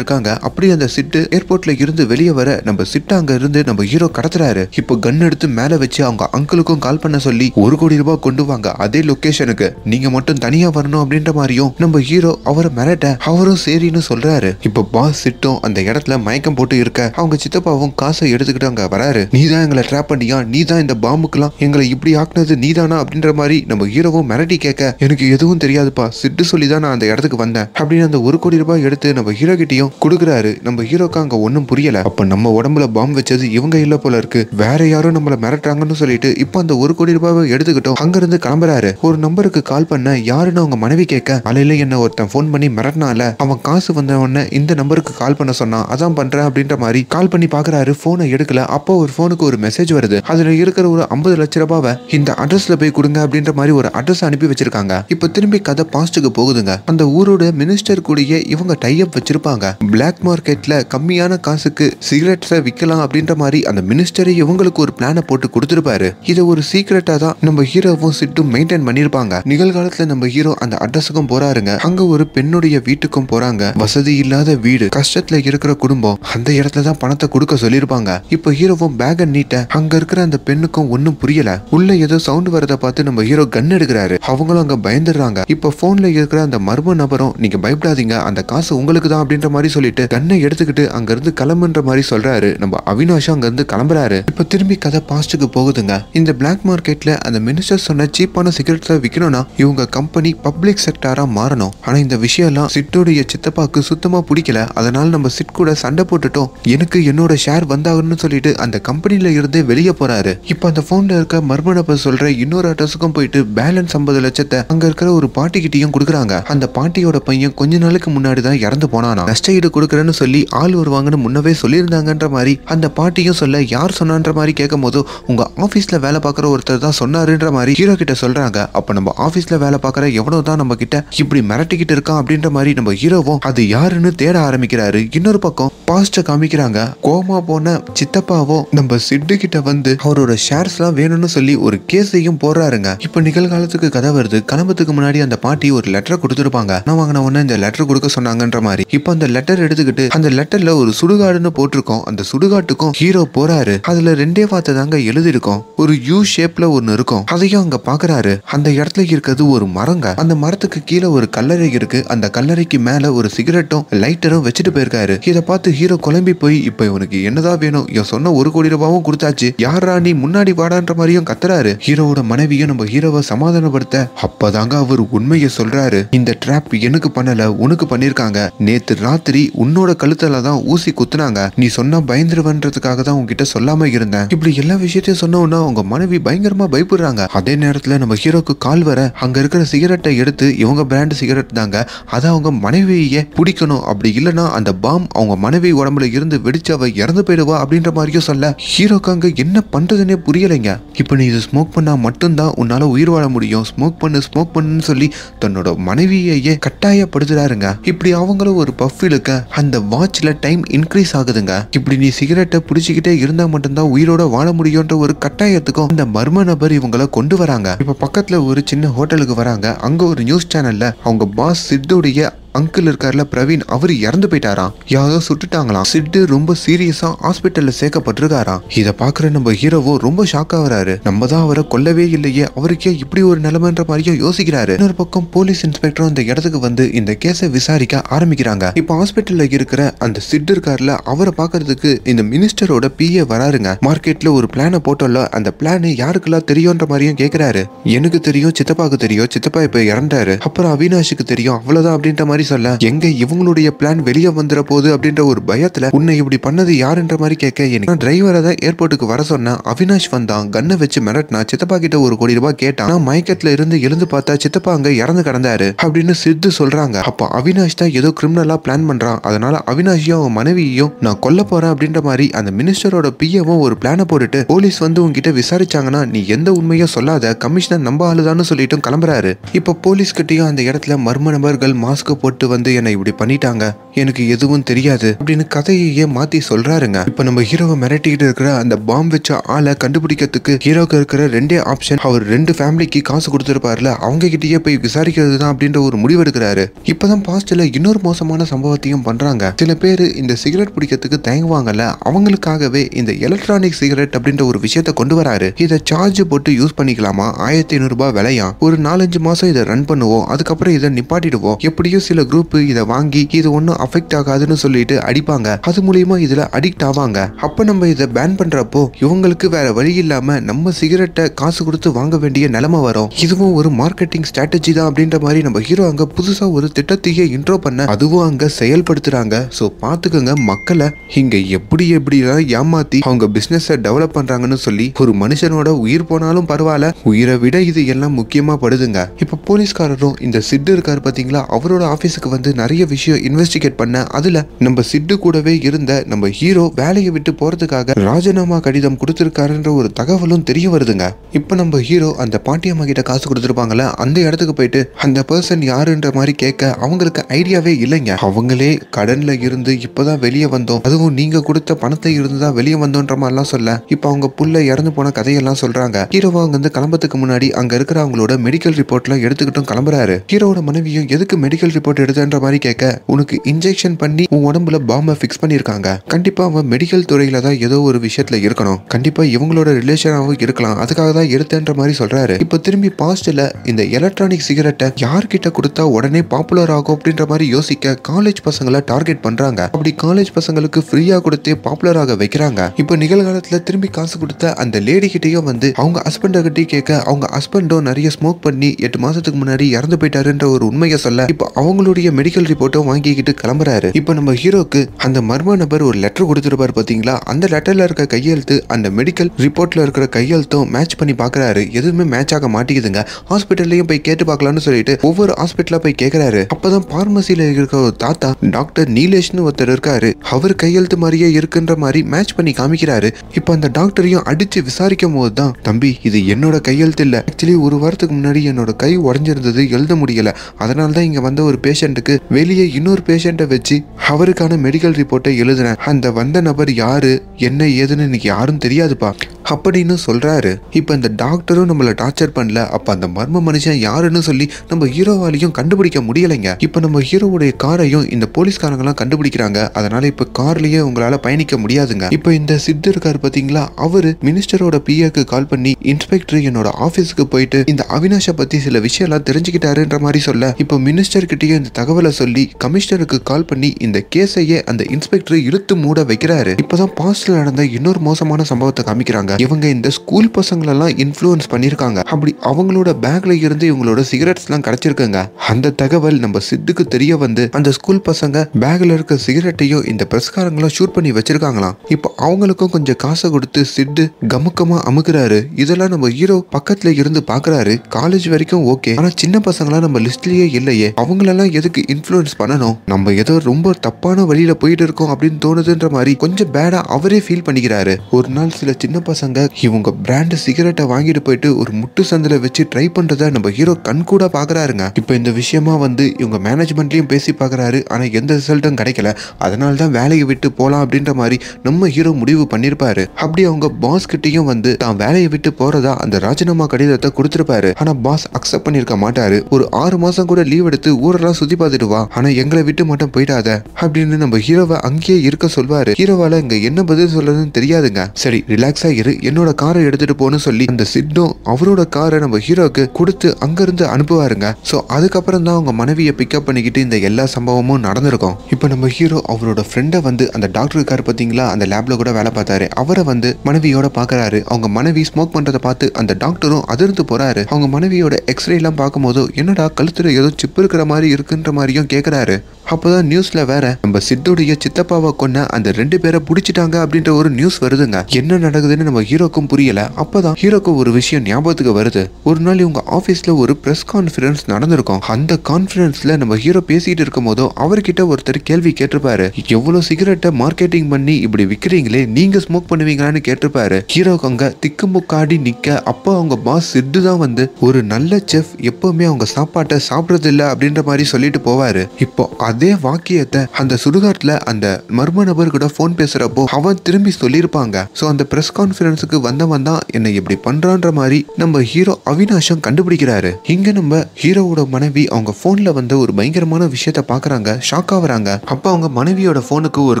இருக்காங்க. அப்படி அந்த சிட் ஏர்போர்ட்ல இருந்து வெளியே வர நம்ம சிட் அங்க இருந்து நம்ம ஹீரோ கடத்துறாரு. இப்போ கன் எடுத்து மேல வச்சு அவங்க அங்கிளுக்கும் கால் பண்ண சொல்லி ஒரு கோடி ரூபாய் கொண்டு வாங்க அதே லொகேஷனுக்கு, நீங்க மட்டும் தனியா வரணும் அப்படின்ற மாதிரியும் நம்ம ஹீரோ அவரை மிரட்ட அவரும் சரின்னு சொல்றாரு. இப்போ பாஸ் சிட்டும் அந்த இடத்துல மயக்கம் போட்டு இருக்க அவங்க சித்தப்பாவும் காசை எடுத்துக்கிட்டு அங்க வராரு. நீதான் எங்களை ட்ராப் பண்ணியா, நீதான் இந்த பாம்புக்குலாம் எங்களை இப்படி ஆக்குனது நீதானா அப்படின்ற மாதிரி நம்ம ஹீரோவும் மிரட்டி கேட்க, எனக்கு எதுவும் தெரியாதுப்பா, சிட்டு சொல்லிதான் நான் அந்த இடத்துக்கு வந்தேன் அப்படின்னு அந்த ஒரு கோடி ரூபாய் எடுத்து நம்ம ஹீரோ கிட்டையும் கொடுக்குறாரு. நம்ம ஹீரோக்கு அங்க ஒன்னும் புரியல. அப்ப நம்ம உடம்புல பாம்பு வச்சது இவங்க இல்ல போல இருக்கு, வேற யாரும் நம்மள மிரட்டுறாங்கன்னு சொல்லிட்டு இப்போ அந்த ஒரு கோடி ரூபாவை எடுத்துக்கிட்டோம் அங்க இருந்து கிளம்புறாரு. ஒரு நம்பருக்கு கால் பண்ண யாருன்னு அவங்க மனைவி கேட்க, அலையில என்ன ஒருத்தன் போன் பண்ணி மிரட்டினால அவன் காசு வந்த உடனே இந்த நம்பருக்கு கால் பண்ண சொன்னா அதான் பண்றேன் அப்படின்ற மாதிரி கால் பண்ணி பாக்குறாரு. போனை எடுக்கல. அப்போ ஒரு போனுக்கு ஒரு மெசேஜ் வருது, அதுல இருக்கிற ஒரு ஐம்பது லட்ச ரூபாவை இந்த அட்ரஸ்ல போய் கொடுங்க அப்படின்ற மாதிரி ஒரு அட்ரஸ் அனுப்பி வச்சிருக்காங்க. இப்போ திரும்பி கதை பாஸ்டுக்கு போகுதுங்க. அந்த ஊரோட மினிஸ்டர் கூடிய இவங்க டைப் வச்சிருப்பாங்க. பிளாக் மார்க்கெட்ல கம்மியான காசுக்கு சிகரெட்ஸை விற்கலாம் அப்படின்ற மாதிரி அந்த மினிஸ்டரை இவங்களுக்கு ஒரு பிளான போட்டு கொடுத்துருப்பாரு. இதை ஒரு சீக்கிரட்டா தான் நம்ம ஹீரோவும் சிட்டும் மெயின்டைன் பண்ணிருப்பாங்க. நிகழ்காலத்துல நம்ம ஹீரோ அந்த அட்ரஸுக்கும் போறாருங்க. அங்க ஒரு பெண்ணுடைய வீட்டுக்கும் போறாங்க. வசதி இல்லாத வீடு, கஷ்டத்துல இருக்கிற குடும்பம், அந்த இடத்துல தான் பணத்தை கொடுக்க சொல்லிருப்பாங்க. இப்போ ஹீரோவும் பேக நீட்ட அங்க இருக்கிற அந்த பெண்ணுக்கும் ஒன்னும் புரியல. உள்ள ஏதோ சவுண்ட் வரத பார்த்து நம்ம ஹீரோ கன் எடுக்கிறாரு. அவங்களும் அங்க பயந்துடுறாங்க. இப்ப போன்ல இருக்கிற அந்த மர்ம நபரும் நீங்க பயப்படாதீங்க, அந்த காசு உங்களுக்கு தான் அப்படின்ற மாதிரி சொல்லிட்டு கண்ணை எடுத்துக்கிட்டு அங்க இருந்து கிளம்புன்ற மாதிரி சொல்றாரு. நம்ம அவினாஷ் அங்க இருந்து கிளம்புறாரு. இப்ப திரும்பி கதை பாஸ்டுக்கு போகுதுங்க. இந்த பிளாக் மார்க்கெட்ல அந்த மினிஸ்டர் சொன்ன சீப்பான சிகரெட்ஸை விற்கணும்னா இவங்க கம்பெனி பப்ளிக் செக்டாரா மாறணும். ஆனா இந்த விஷயம் எல்லாம் சிட்டோடைய சித்தப்பாக்கு சுத்தமா பிடிக்கல. அதனால நம்ம சிட் கூட சண்டை போட்டுட்டோம், எனக்கு என்னோட ஷேர் வந்தாகணும்னு சொல்லிட்டு அந்த கம்பெனில இருந்து வெளியே போறாரு. இப்ப அந்த போன்ல இருக்க மர்ம நபர் சொல்ற இன்னொரு அட்ரஸுக்கும் போயிட்டு பேலன்ஸ் ஐம்பது லட்சத்தை அங்க இருக்கிற ஒரு பாட்டி கிட்டையும் கொடுக்குறாங்க. அந்த பாட்டியோட பையன் கொஞ்ச நாளுக்கு முன்னாடி தான் இறந்து போனானா, நஷ்டஈடு கொடுக்குறேன்னு சொல்லி ஆள் வருவாங்கன்னு முன்னவே சொல்லியிருந்தாங்கன்ற மாதிரி அந்த பாட்டியும் சொல்ல, யார் சொன்னான்ற மாதிரி கேட்கும் போது உங்க ஆபீஸ்ல வேலை பார்க்குற ஒருத்தர் தான் சொன்னாருன்ற மாதிரி ஹீரோ கிட்ட சொல்றாங்க. அப்ப நம்ம ஆபீஸ்ல வேலை பார்க்குற எவ்வளவு தான் நம்ம கிட்ட இப்படி மிரட்டிக்கிட்டு இருக்கான் அப்படின்ற மாதிரி நம்ம ஹீரோவும் அது யாருன்னு தேட ஆரம்பிக்கிறாரு. இன்னொரு பக்கம் பாஸ்ட காமிக்கிறாங்க. கோமா போன சித்தப்பாவோ நம்ம சிட்டு கிட்ட வந்து அவரோட ஷேர்ஸ் எல்லாம் வேணும்னு சொல்லி ஒரு கேஸையும் போடுறாருங்க. இப்ப நிகழ்காலத்துக்கு கதை வருது. கிளம்பத்துக்கு முன்னாடி அந்த பாட்டி ஒரு லெட்டர் கொடுத்துருப்பாங்க. நான் வாங்கின உடனே இந்த லெட்டர் கொடுக்க சொன்னாங்கன்ற மாதிரி இப்ப அந்த லெட்டர் எடுத்துக்கிட்டு அந்த லெட்டர்ல ஒரு சுடுகாடுன்னு போட்டிருக்கோம். அந்த சுடுகாட்டுக்கும் ஹீரோ போறாரு. அதுல ரெண்டே வார்த்தை தாங்க எழுதிருக்கோம். ஒரு யூ ஷேப்ல ஒன்னு இருக்கும், அதையும் அங்க பாக்குறாரு. அந்த இடத்துல இருக்கிறது ஒரு மரங்க. அந்த மரத்துக்கு கீழே ஒரு கல்லறை இருக்கு. அந்த கல்லறைக்கு மேல ஒரு சிகரெட்டும் லைட்டரும் வச்சுட்டு போயிருக்காரு. இதை பார்த்து ஹீரோ குழம்பி போய், இப்ப இவனுக்கு என்னதான் வேணும், இவன் சொன்ன ஒரு கோடி ரூபாவும் கொடுத்தாச்சு, யாரா நீ முன்னாடி வாடான்ற மாதிரியும் கத்துறாரு. ஹீரோவோட மனைவியும் நம்ம ஹீரோவை சமாதானப்படுத்த அப்பதாங்க அவர் உண்மையை சொல்றாரு. இந்த டிராப் எனக்கு பண்ணல, உனக்கு பண்ணிருக்காங்க. நேத்து ராத்திரி உன்னோட கழுத்துல தான் ஊசி குத்துனாங்க, நீ சொன்னா பயந்துருவன்றதுக்காக தான் உங்ககிட்ட சொல்லாம இருந்தேன். இப்படி எல்லா விஷயத்தையும் சொன்னோம்னா உங்க மனைவி பயங்கரமா பயப்படுறாங்க. அதே நேரத்துல நம்ம ஹீரோக்கு கால் வர அங்க இருக்கிற சிகரெட்டை எடுத்து இவங்க பிராண்ட் சிகரெட் தாங்க, அதை அவங்க மனைவியே பிடிக்கணும், அப்படி இல்லைன்னா அந்த பாம் அவங்க மனைவி உடம்புல இருந்து வெடிச்சு அவ இறந்து போயிடுவா அப்படின்ற மாதிரியும் சொல்ல ஹீரோக்கு அங்க என்ன பண்றதுன்னே புரியலைங்க. இப்ப நீ இதை ஸ்மோக் பண்ணா மட்டும்தான் உன்னால உயிர் வாழ முடியும், ஸ்மோக் பண்ணு ஸ்மோக் பண்ணுன்னு சொல்லி தன்னோட மனைவியையே கட்டாயப்படுத்துறாருங்க. இப்படி அவங்களும் ஒரு பஃப் இழுக்க அந்த வாட்ச்ல டைம் இன்க்ரீஸ் ஆகுதுங்க. இப்படி நீ சிகரெட்டை பிடிச்சிக்கிட்டே இருந்தா மட்டும்தான் உயிரோட வாழ முடியும்ன்ற ஒரு கட்டாயத்துக்கும் இந்த மர்ம நபர் இவங்களை கொண்டு வராங்க. இப்ப பக்கத்துல ஒரு சின்ன ஹோட்டலுக்கு வராங்க. அங்க ஒரு நியூஸ் சேனல்ல அவங்க பாஸ் சித்துடைய அங்கிள் இருக்கார்ல பிரவீன், அவரு இறந்து போயிட்டாராம், யாரோ சுட்டுட்டாங்களாம், சிட்டு ரொம்ப சீரியஸா ஹாஸ்பிட்டல்ல சேர்க்கப்பட்டிருக்காராம். இதை பாக்குற நம்ம ஹீரோவோ ரொம்ப ஷாக் ஆகுறாரு. நம்ம தான் அவரை கொல்லவே இல்லையே, அவருக்கே இப்படி ஒரு நிலைமைன்ற மாதிரியும் யோசிக்கிறாரு. இன்னொரு பக்கம் போலீஸ் இன்ஸ்பெக்டரும் இந்த இடத்துக்கு வந்து இந்த கேஸை விசாரிக்க ஆரம்பிக்கிறாங்க. இப்போ ஹாஸ்பிட்டல்ல இருக்கிற அந்த சிட்டு இருக்கார்ல அவரை பாக்குறதுக்கு இந்த மினிஸ்டரோட பிஏ வராருங்க. மார்க்கெட்ல ஒரு பிளான போட்டோம்ல, அந்த பிளான் யாருக்கெல்லாம் தெரியும்ன்ற மாதிரியும் கேட்கிறாரு. எனக்கு தெரியும், சித்தப்பாக்கு தெரியும், சித்தப்பா இப்ப இறந்தாரு, அப்புறம் அவினாஷுக்கு தெரியும், அவ்வளவுதான் அப்படின்ற மாதிரி சொல்ல எங்க இவங்களுடைய பிளான் வெளியே வந்துற போது அப்படின்ற ஒரு பயத்துல உன்னை இப்படி பண்ணது யாருன்ற மாதிரி கேட்க, எனக்கு டிரைவரை தான் ஏர்போர்ட்டுக்கு வர சொன்ன, அவினாஷ் வந்தான், கண்ணை வச்சு மிரட்டினா, சித்தப்பா கிட்ட ஒரு கோடி ரூபாய் கேட்டான், நான் மயக்கத்துல இருந்து எழுந்து பார்த்தா சித்தப்பா அங்க இறந்து கிடந்தாரு அப்படின்னு சித்து சொல்றாங்க. அப்ப அவினாஷ் தான் ஏதோ கிரிமினலா பிளான் பண்றான், அதனால அவினாஷையும் அவன் மனைவியையும் நான் கொல்ல போறேன் அப்படின்ற மாதிரி அந்த மினிஸ்டரோட பிஏவும் ஒரு பிளான போட்டுட்டு போலீஸ் வந்து உங்ககிட்ட விசாரிச்சாங்கன்னா நீ எந்த உண்மையும் சொல்லாத, கமிஷனர் நம்ப ஆளுதான்னு சொல்லிட்டு கிளம்புறாரு. இப்ப போலீஸ் கிட்டயும் அந்த இடத்துல மர்ம நபர்கள் மாஸ்க் போட்டு ஆபத்து வந்து என்னை இப்படி பண்ணிட்டாங்க, எனக்கு எதுவும் தெரியாது அப்படின்னு கதையையே மாத்தி சொல்றாருங்க. இப்ப நம்ம ஹீரோவை மிரட்டிக்கிட்டு இருக்கிற அந்த பாம்பு வச்ச ஆளை கண்டுபிடிக்கிறதுக்கு ஹீரோக்கு இருக்கிற ரெண்டே ஆப்ஷன், அவர் ரெண்டு ஃபேமிலிக்கு காசு கொடுத்துருப்பாருல அவங்க கிட்டயே போய் விசாரிக்கிறது தான் அப்படின்ற ஒரு முடிவு எடுக்கிறாரு. இப்பதான் பாஸ்ட்ல இன்னொரு மோசமான சம்பவத்தையும் பண்றாங்க. சில பேர் இந்த சிகரெட் பிடிக்கிறதுக்கு தயங்குவாங்கல்ல, அவங்களுக்காகவே இந்த எலக்ட்ரானிக் சிகரெட் அப்படின்ற ஒரு விஷயத்த கொண்டு வராரு. இதை சார்ஜ் போட்டு யூஸ் பண்ணிக்கலாமா, ஆயிரத்தி ஐநூறு ரூபாய் விலையா, ஒரு நாலஞ்சு மாசம் இதை ரன் பண்ணுவோம், அதுக்கப்புறம் இதை நிப்பாட்டிடுவோம், எப்படியும் சில குரூப் இதை வாங்கி இது ஒன்னும் அஃபெக்ட் ஆகாதுன்னு சொல்லிட்டு அடிப்பாங்க, அது மூலமா இதுல அடிக்ட் ஆவாங்க. அப்ப நம்ம இதை பேன் பண்றப்போ இவங்களுக்கு வேற வழி இல்லாம நம்ம சிகரெட்டை காசு கொடுத்து வாங்க வேண்டிய நிலைமை வரும். இதுவும் ஒரு மார்க்கெட்டிங் ஸ்ட்ராட்டஜி தான் அப்படின்ற மாதிரி நம்ம ஹீரோ அங்க புதுசா ஒரு திட்டத்தையே இன்ட்ரோ பண்ண அதுவும் அங்க செயல்படுத்துறாங்க. சோ பாத்துக்கங்க மக்களை இங்க எப்படி எப்படி ஏமாத்தி அவங்க பிசினஸ் டெவலப் பண்றாங்கன்னு சொல்லி ஒரு மனுஷனோட உயிர் போனாலும் பரவாயில்ல, உயிரை விட இது எல்லாம் முக்கியமா படுதுங்க. இப்ப போலீஸ்காரரும் இந்த சிட்டு இருக்காரு பாத்தீங்களா, அவரோட ஆபீஸுக்கு வந்து நிறைய விஷயம் இன்வெஸ்டிகேட் பண்ண அதுல நம்ம சிட்டு கூடவே இருந்த நம்ம ஹீரோ வேலையை விட்டு போறதுக்காக ராஜினாமா கடிதம் கொடுத்திருக்காருன்ற ஒரு தகவலும் தெரிய வருதுங்க. இப்ப நம்ம ஹீரோ அந்த பாட்டியம்மா கிட்ட காசு கொடுத்திருப்பாங்கல்ல அந்த இடத்துக்கு போயிட்டு அந்த பர்சன் யாருன்ற மாதிரி கேட்க அவங்களுக்கு ஐடியாவே இல்லைங்க. அவங்களே கடன்ல இருந்து இப்பதான் வெளியே வந்தோம், அதுவும் நீங்க கொடுத்த பணத்தை இருந்துதான் வெளியே வந்தோன்ற மாதிரி எல்லாம் சொல்ல இப்ப அவங்க புள்ள இறந்து போன கதையெல்லாம் சொல்றாங்க. ஹீரோவா அங்க இருந்து கிளம்பத்துக்கு முன்னாடி அங்க இருக்கிற அவங்களோட மெடிக்கல் ரிப்போர்ட்ல எடுத்துக்கிட்டும் கிளம்புறாரு. ஹீரோட மனைவியும் எதுக்கு மெடிக்கல் ரிப்போர்ட் எடுத்தன்ற மாதிரி கேட்க உனக்கு இன்ஜெக்ஷன் பண்ணி உன் உடம்புல பாம்ப ஃபிக்ஸ் பண்ணிருக்காங்க, கண்டிப்பா அவன் மெடிக்கல் துறையில தான் ஏதோ ஒரு விஷயத்துல இருக்கணும், கண்டிப்பா இவங்களோட ரிலேஷனாவும் இருக்கலாம், அதுக்காக தான் எடுத்தன்ற மாதிரி சொல்றாரு. இப்ப திரும்பி பாஸ்ட்ல இந்த எலக்ட்ரானிக் சிகரெட்டை யார்கிட்ட கொடுத்தா உடனே பாப்புலர் ஆகும் அப்படின்ற மாதிரி யோசிக்க காலேஜ் பசங்களை டார்கெட் பண்றாங்க. அப்படி காலேஜ் பசங்களுக்கு ஃப்ரீயா கொடுத்து பாப்புலர் ஆக வைக்கிறாங்க. இப்ப நிகழ்காலத்துல திரும்பி காசு கொடுத்த அந்த லேடி கிட்டேயும் வந்து அவங்க ஹஸ்பண்ட கிட்டே கேட்க அவங்க ஹஸ்பண்டும் நிறைய ஸ்மோக் பண்ணி எட்டு மாசத்துக்கு முன்னாடி இறந்து போயிட்டாருன்ற ஒரு உண்மையை சொல்ல இப்ப அவங்களுடைய மெடிக்கல் ரிப்போர்ட்டை வாங்கிக்கிட்டு கிளம்புறாரு. இப்ப நம்ம ஹீரோக்கு அந்த மர்ம நபர் ஒரு லெட்டர் கொடுத்திருப்பாரு பாத்தீங்களா, அந்த லெட்டர்ல இருக்க கையெழுத்து அந்த மெடிக்கல் ரிப்போர்ட்ல இருக்கிற கையெழுத்தும் மேட்ச் பண்ணி பாக்குறாரு, எதுவுமே மேட்ச் ஆக மாட்டேங்குதுங்க. ஹாஸ்பிட்டல்லையும் போய் கேட்டு பார்க்கலாம்னு சொல்லிட்டு ஒவ்வொரு ஹாஸ்பிட்டலா போய் கேட்கறாரு. அப்பதான் பார்மசியில இருக்கிற ஒரு தாத்தா டாக்டர் நீலேஷ்னு ஒருத்தர் இருக்காரு, அவர் கையெழுத்து மாதிரியே இருக்குன்ற மாதிரி மேட்ச் பண்ணி காமிக்கிறாரு. இப்ப அந்த டாக்டரையும் அடிச்சு விசாரிக்கும் போதுதான் தம்பி இது என்னோட கையெழுத்து இல்ல, ஆக்சுவலி ஒரு வாரத்துக்கு முன்னாடி என்னோட கை உடஞ்சிருந்தது, எழுத முடியல, அதனால தான் இங்க வந்த ஒரு பேஷண்ட்டுக்கு வெளியே இன்னொரு பேஷண்ட்டை வச்சு அவருக்கான மெடிக்கல் ரிப்போர்ட்டை எழுதினேன், அந்த வந்த நபர் யாரு என்ன ஏதுன்னு இன்னைக்கு யாரும் தெரியாதுப்பா அப்படின்னு சொல்றாரு. இப்ப இந்த டாக்டரும் நம்மள டார்ச்சர் பண்ணல, அப்ப அந்த மர்ம மனுஷன் யாருன்னு சொல்லி நம்ம ஹீரோவாலையும் கண்டுபிடிக்க முடியலைங்க. இப்ப நம்ம ஹீரோவுடைய காரையும் இந்த போலீஸ்காரங்களாம் கண்டுபிடிக்கிறாங்க, அதனால இப்ப கார்லயே உங்களால பயணிக்க முடியாதுங்க. இப்ப இந்த சித்து இருக்காரு பாத்தீங்களா, அவரு மினிஸ்டரோட பிஏக்கு கால் பண்ணி இன்ஸ்பெக்டர் என்னோட ஆபீஸ்க்கு போயிட்டு இந்த அவினாஷை பத்தி சில விஷயம் எல்லாம் தெரிஞ்சுக்கிட்டாருன்ற மாதிரி சொல்ல இப்ப மினிஸ்டர் கிட்டயே இந்த தகவலை சொல்லி கமிஷனருக்கு கால் பண்ணி இந்த கேஸையே அந்த இன்ஸ்பெக்டர் இழுத்து மூட வைக்கிறாரு. இப்பதான் பாஸ்ட்ல நடந்த இன்னொரு மோசமான சம்பவத்தை காமிக்கிறாங்க. இவங்க இந்த ஸ்கூல் பசங்களெல்லாம் இன்ஃப்ளூயன்ஸ் பண்ணியிருக்காங்க, அப்படி அவங்களோட பேக்ல இருந்து இவங்களோட சிகரெட்ஸ் எல்லாம் கிடைச்சிருக்காங்க. அந்த தகவல் நம்ம சித்துக்கு தெரிய வந்து அந்த ஸ்கூல் பசங்க பேக்ல இருக்க சிகரெட்டையும் இந்த பிரஸ்காரங்களும் ஷூட் பண்ணி வச்சிருக்காங்களாம். இப்ப அவங்களுக்கும் கொஞ்சம் காசை கொடுத்து சித்து கமுக்கமா அமுக்குறாரு. இதெல்லாம் நம்ம ஹீரோ பக்கத்துல இருந்து பாக்குறாரு. காலேஜ் வரைக்கும் ஓகே, ஆனா சின்ன பசங்களா நம்ம லிஸ்ட்லயே இல்லையே, அவங்களெல்லாம் எதுக்கு இன்ஃப்ளூயன்ஸ் பண்ணணும், நம்ம ஏதோ ரொம்ப தப்பான வழியில போயிட்டு இருக்கோம் அப்படின்னு தோணுதுன்ற மாதிரி கொஞ்சம் பேடா அவரே ஃபீல் பண்ணிக்கிறாரு. ஒரு நாள் சில சின்ன பசங்க இவங்க பிராண்ட் சிகரெட்டை வாங்கிட்டு போயிட்டு ஒரு முட்டு சந்தில வச்சு ட்ரை பண்றதை நம்ம ஹீரோ கண் கூட பாக்குறாருங்க. இப்ப இந்த விஷயமா வந்து இவங்க மேனேஜ்மெண்ட்லயும் பேசி பாக்குறாரு, ஆனா எந்த ரிசல்ட்டும் கிடைக்கல, அதனால தான் வேலையை விட்டு போலாம் அப்படின்ற மாதிரி நம்ம ஹீரோ முடிவு பண்ணிருப்பாரு. அப்படி அவங்க பாஸ் கிட்டயும் வந்து தான் வேலையை விட்டு போறதா அந்த ராஜினாமா கடிதத்தை கொடுத்திருப்பாரு, ஆனா பாஸ் அக்செப்ட் பண்ணிருக்க மாட்டாரு. ஒரு ஆறு மாசம் கூட லீவ் எடுத்து ஊரெல்லாம் சுத்தி பார்த்துட்டு வா, ஆனா எங்களை விட்டு மட்டும் போயிடாத அப்படின்னு நம்ம ஹீரோவை அங்கேயே இருக்க சொல்வாரு. ஹீரோவால இங்க என்ன பதில் சொல்றதுன்னு தெரியாதுங்க. சரி ரிலாக்ஸா இரு, என்னோட காரை எடுத்துட்டு போன்னு சொல்லி அந்த சிட்டும் அவரோட காரை நம்ம ஹீரோக்கு கொடுத்து அங்கிருந்து அனுப்புவாருங்க. ஸோ அதுக்கப்புறம் தான் அவங்க மனைவியை பிக்கப் பண்ணிக்கிட்டு இந்த எல்லா சம்பவமும் நடந்திருக்கும். இப்போ நம்ம ஹீரோ அவரோட ஃப்ரெண்டை வந்து அந்த டாக்டர் கார் பார்த்தீங்களா, அந்த லேப்ல கூட வேலை பார்த்தாரு, அவரை வந்து மனைவியோட பார்க்கறாரு. அவங்க மனைவி ஸ்மோக் பண்றதை பார்த்து அந்த டாக்டரும் அதிர்ந்து போறாரு. அவங்க மனைவியோட எக்ஸ்ரே எல்லாம் பார்க்கும்போது என்னடா கழுத்துல ஏதோ சிப்பு இருக்கிற மாதிரி இருக்குன்ற மாதிரியும் கேட்கறாரு. அப்போதான் நியூஸ்ல வேற நம்ம சித்துடைய சித்தப்பாவை கொன்ன அந்த ரெண்டு பேரை பிடிச்சிட்டாங்க அப்படின்ற ஒரு நியூஸ் வருதுங்க. என்ன நடக்குதுன்னு நம்ம அவங்க ஹீரோக்கும் புரியல. அப்பதான் ஹீரோக்கு ஒரு விஷயம் ஞாபகத்துக்கு வருது. ஒரு நாள் இவங்க ஆபீஸ்ல ஒரு பிரஸ் கான்ஃபரன்ஸ் நடந்திருக்கும். அந்த கான்ஃபரன்ஸ்ல நம்ம ஹீரோ பேசிட்டு இருக்கும் போதோ அவர்கிட்ட ஒருத்தர் கேள்வி கேட்டிருப்பாரு, எவ்வளவு சிகரெட்டை மார்க்கெட்டிங் பண்ணி இப்படி விக்கிறீங்களே, நீங்க ஸ்மோக் பண்ணுவீங்களான்னு கேட்டிருப்பாரு. ஹீரோக்கு அங்க திக்குமுக்காடி நிக்க அப்ப அவங்க பாஸ் சித்து தான் வந்து ஒரு நல்ல செஃப் எப்பவுமே அவங்க சாப்பாட்டை சாப்பிடறது இல்ல அப்படின்ற மாதிரி சொல்லிட்டு போவாரு. இப்போ அதே வாக்கியத்தை அந்த சுடுகாட்டுல அந்த மர்ம நபர் கூட போன் பேசுறப்போ அவன் திரும்பி சொல்லியிருப்பாங்க. சோ அந்த பிரஸ் கான்ஃபரன்ஸுக்கு வந்தவன் தான் என்னை இப்படி பண்றான்ற மாதிரி நம்ம ஹீரோ அவினாஷம் கண்டுபிடிக்கிறாரு. இங்க நம்ம ஹீரோவோட மனைவி அவங்க போன்ல வந்து ஒரு பயங்கரமான விஷயத்த பாக்குறாங்க, ஷாக் ஆகுறாங்க. அப்ப அவங்க மனைவியோட போனுக்கு ஒரு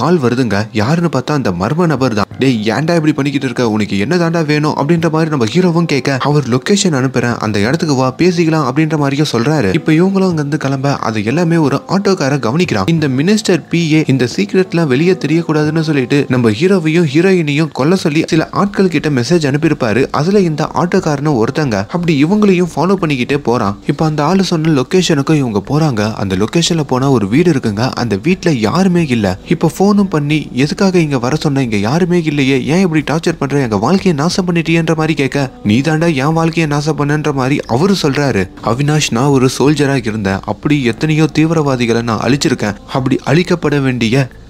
கால் வருதுங்க. யாருன்னு பார்த்தா அந்த மர்ம நபர் தான். டேய் ஏன்டா இப்படி பண்ணிக்கிட்டு இருக்க, உனக்கு என்ன தாண்டா வேணும் அப்படின்ற மாதிரி நம்ம ஹீரோவும் கேட்க அவர் லொகேஷன் அனுப்புறேன், அந்த இடத்துக்கு வா பேசிக்கலாம் அப்படின்ற மாதிரியும் சொல்றாரு. இப்ப இவங்களும் அங்க இருந்து கிளம்ப அது எல்லாமே ஒரு ஆட்டோக்கார கவனிக்கிறான். இந்த மினிஸ்டர் பி ஏ இந்த சீக்ரெட் எல்லாம் வெளியே தெரியக்கூடாதுன்னு சொல்லிட்டு நம்ம ஹீரோவையும் ஹீரோயினையும் கொல்ல சொல்லி சில ஆட்கள் கிட்ட மெசேஜ் அனுப்பியிருப்பாரு. அதுல இந்த ஆட்டோக்காரன ஒருத்தங்க அப்படி இவங்களையும் ஃபாலோ பண்ணிக்கிட்டே போறான். இப்ப அந்த ஆளு சொன்ன லொகேஷனுக்கும் இவங்க போறாங்க. அந்த லொகேஷன்ல போனா ஒரு வீடு இருக்குங்க. அந்த வீட்டுல யாருமே இல்ல. இப்ப போனும் பண்ணி எதுக்காக இங்க வர சொன்ன, இங்க யாருமே இல்லையே, ஏன் இப்படி டார்ச்சர் பண்ற, எங்க வாழ்க்கையை நாசம் பண்ணிட்டியன்ற மாதிரி கேட்க நீ தாண்டா என் வாழ்க்கையை நாசம் பண்ணன்ற மாதிரி அவரு சொல்றாரு. அவினாஷ், நான் ஒரு சோல்ஜரா இருந்தேன், அப்படி எத்தனையோ தீவிரவாதிகளை நான் அழிச்சிருக்கேன், அப்படி அழிக்கப்பட வேண்டிய